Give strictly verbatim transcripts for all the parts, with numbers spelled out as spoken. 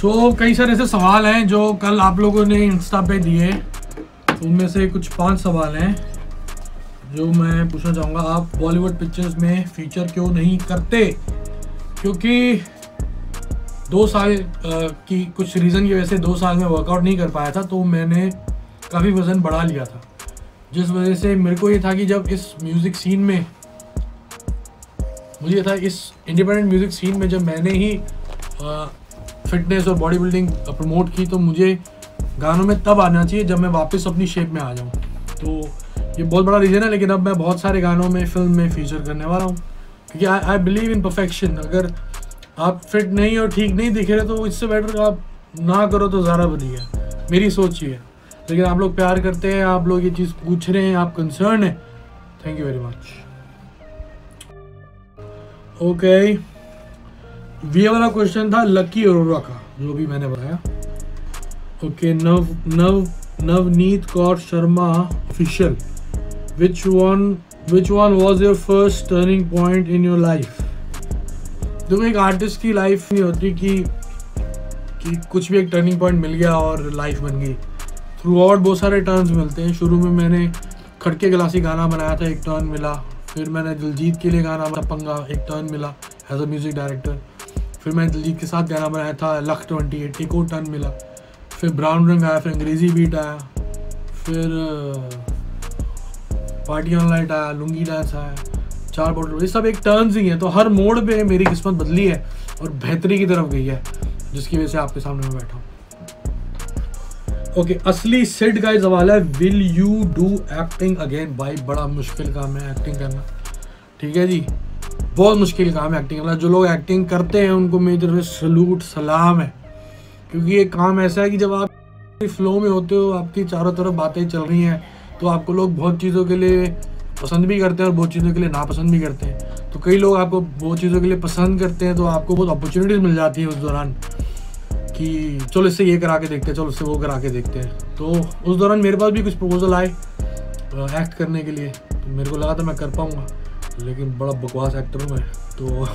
सो so, कई सारे ऐसे सवाल हैं जो कल आप लोगों ने इंस्टा पे दिए, उनमें से कुछ पांच सवाल हैं जो मैं पूछना चाहूँगा। आप बॉलीवुड पिक्चर्स में फीचर क्यों नहीं करते? क्योंकि दो साल आ, की कुछ रीज़न की वजह से दो साल में वर्कआउट नहीं कर पाया था, तो मैंने काफ़ी वज़न बढ़ा लिया था, जिस वजह से मेरे को ये था कि जब इस म्यूज़िक सीन में मुझे था इस इंडिपेंडेंट म्यूज़िक सीन में जब मैंने ही फिटनेस और बॉडी बिल्डिंग प्रमोट की, तो मुझे गानों में तब आना चाहिए जब मैं वापस अपनी शेप में आ जाऊँ। तो ये बहुत बड़ा रीज़न है, लेकिन अब मैं बहुत सारे गानों में, फिल्म में फीचर करने वाला हूँ, क्योंकि आई बिलीव इन परफेक्शन। अगर आप फिट नहीं और ठीक नहीं दिख रहे तो इससे बेटर आप ना करो तो ज़्यादा बढ़िया, मेरी सोच ये है। लेकिन आप लोग प्यार करते हैं, आप लोग ये चीज़ पूछ रहे हैं, आप कंसर्न है, thank you very much. Okay, ये वाला क्वेश्चन था लकी अरोरा का, जो भी मैंने बताया। Okay, Nav Nav Navneet Kaur Sharma official, which one which one was your first turning point in your life? देखो, एक आर्टिस्ट की लाइफ नहीं होती कि कि कुछ भी एक टर्निंग पॉइंट मिल गया और लाइफ बन गई। थ्रू आउट बहुत सारे टर्न्स मिलते हैं। शुरू में मैंने खड़के गलासी गाना बनाया था, एक टर्न मिला। फिर मैंने दिलजीत के लिए गाना बनाया पंगा, एक टर्न मिला एज अ म्यूज़िक डायरेक्टर। फिर मैंने दिलजीत के साथ गाना बनाया था लख ट्वेंटी एट, एक और टर्न मिला। फिर ब्राउन रंग आया, फिर अंग्रेज़ी बीट आया, फिर पार्टी ऑन लाइट आया, लुंगी डांस आया, चार बॉटल, ये सब एक टर्न्स ही हैं। तो हर मोड़ पे मेरी किस्मत बदली है और बेहतरी की तरफ गई है, जिसकी वजह से आपके सामने मैं बैठा हूँ। ओके, असली सिड का सवाल है, will you do acting again? भाई बड़ा मुश्किल काम है एक्टिंग करना, ठीक है जी, बहुत मुश्किल काम है एक्टिंग करना। जो लोग एक्टिंग करते हैं उनको मेरी तरफ से सलूट, सलाम है, क्योंकि ये काम ऐसा है कि जब आप फ्लो में होते हो, आपकी चारों तरफ बातें चल रही हैं, तो आपको लोग बहुत चीज़ों के लिए पसंद भी करते हैं और बहुत चीज़ों के लिए नापसंद भी करते हैं। तो कई लोग आपको बहुत चीज़ों के लिए पसंद करते हैं, तो आपको बहुत अपॉर्चुनिटीज़ मिल जाती है उस दौरान कि चलो इससे ये करा के देखते हैं, चलो इससे वो करा के देखते हैं। तो उस दौरान मेरे पास भी कुछ प्रपोजल आए एक्ट करने के लिए, तो मेरे को लगा था मैं कर पाऊँगा, लेकिन बड़ा बकवास एक्टर हूँ मैं, तो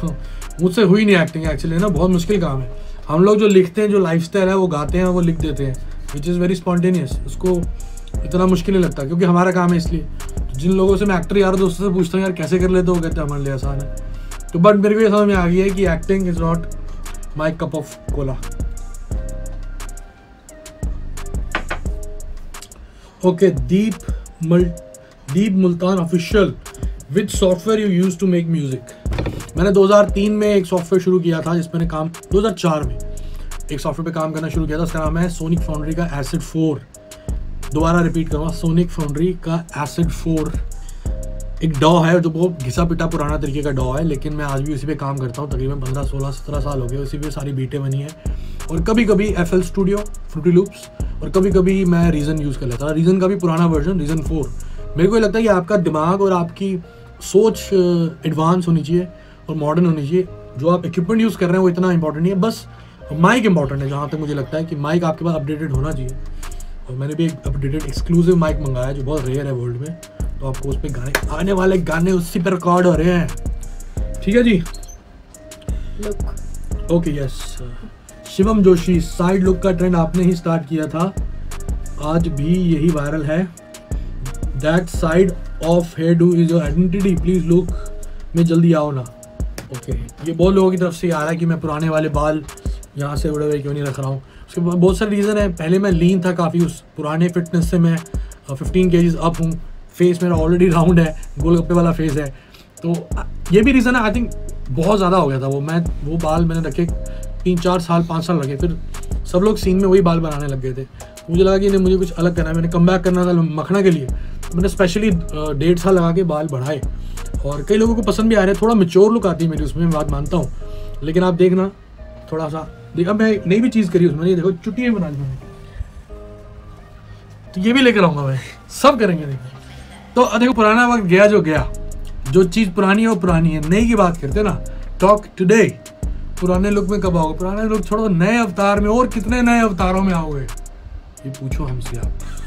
मुझसे हुई नहीं एक्टिंग एक्चुअली ना, बहुत मुश्किल काम है। हम लोग जो लिखते हैं, जो लाइफ स्टाइल है वो गाते हैं, वो लिख देते हैं, विच इज़ वेरी स्पॉन्टेनियस, उसको इतना मुश्किल नहीं लगता क्योंकि हमारा काम है। इसलिए जिन लोगों से मैं एक्टर यार दोस्तों से पूछता हूँ यार कैसे कर लेते हो, कहते हैं हमारे लिए आसान है। तो बट मेरे को ये समझ में आ गया है कि acting is not my cup of cola. Okay, Deep मल Deep Multan official, which software you use to make music? मैंने दो हज़ार तीन में एक सॉफ्टवेयर शुरू किया था, जिस मैंने काम दो हज़ार चार में एक सॉफ्टवेयर पे काम करना शुरू किया था, उसका नाम है सोनिक फाउंड्री का एसिड फोर। दोबारा रिपीट करूँगा, सोनिक फाउंड्री का एसिड फोर एक डॉ है जो बहुत घिसा पिटा पुराना तरीके का डॉ है, लेकिन मैं आज भी उसी पे काम करता हूँ। तकरीबन पंद्रह सोलह सत्रह साल हो गए, उसी पे सारी बीटें बनी है, और कभी कभी F L studio, fruity loops, और कभी कभी मैं रीज़न यूज़ कर लेता। रीज़न का भी पुराना वर्जन रीज़न फोर। मेरे को ये लगता है कि आपका दिमाग और आपकी सोच एडवांस होनी चाहिए और मॉडर्न होनी चाहिए। जो आप इक्विपमेंट यूज़ कर रहे हैं वो इतना इंपॉर्टेंट नहीं है, बस माइक इंपॉर्टेंट है। जहाँ तक मुझे लगता है कि माइक आपके पास अपडेटेड होना चाहिए, और मैंने भी एक अपडेटेड एक्सक्लूसिव माइक मंगाया है जो बहुत रेयर है वर्ल्ड में, तो आपको उस पर गाने आने वाले गाने उसी पर रिकॉर्ड हो रहे हैं, ठीक है जी। Look, okay yes, Shivam Joshi, side look का ट्रेंड आपने ही स्टार्ट किया था, आज भी यही वायरल है। That side of hair do is your identity, please look में जल्दी आओ ना। Okay okay. ये बहुत लोगों की तरफ से आ रहा है कि मैं पुराने वाले बाल यहाँ से उड़े हुए क्यों नहीं रख रहा हूँ। उसके बहुत सारे रीज़न है। पहले मैं लीन था काफ़ी, उस पुराने फिटनेस से मैं फिफ्टीन केजीज अप हूँ। फेस मेरा ऑलरेडी राउंड है, गोलगप्पे वाला फेस है, तो ये भी रीज़न है। आई थिंक बहुत ज़्यादा हो गया था वो, मैं वो बाल मैंने रखे तीन चार साल पाँच साल लगे, फिर सब लोग सीन में वही बाल बनाने लग गए थे। मुझे लगा कि नहीं, मुझे कुछ अलग करना है। मैंने कम बैक करना था मखना के लिए, मैंने स्पेशली डेढ़ साल लगा के बाल बढ़ाए, और कई लोगों को पसंद भी आ रहे हैं। थोड़ा मेच्योर लुक आती है मेरी उसमें, मैं बात मानता हूँ, लेकिन आप देखना थोड़ा सा देखा मैं नई भी चीज़ करी उसमें, देखो चुट्टी बना दी मैंने, तो ये भी लेकर आऊँगा मैं, सब करेंगे देखिए। तो देखो पुराना वक्त गया जो गया, जो चीज़ पुरानी है वो पुरानी है। नई की बात करते ना, टॉक टुडे। पुराने लुक में कब आओगे? पुराने लुक छोड़ो, नए अवतार में, और कितने नए अवतारों में आओगे, ये पूछो हमसे आप।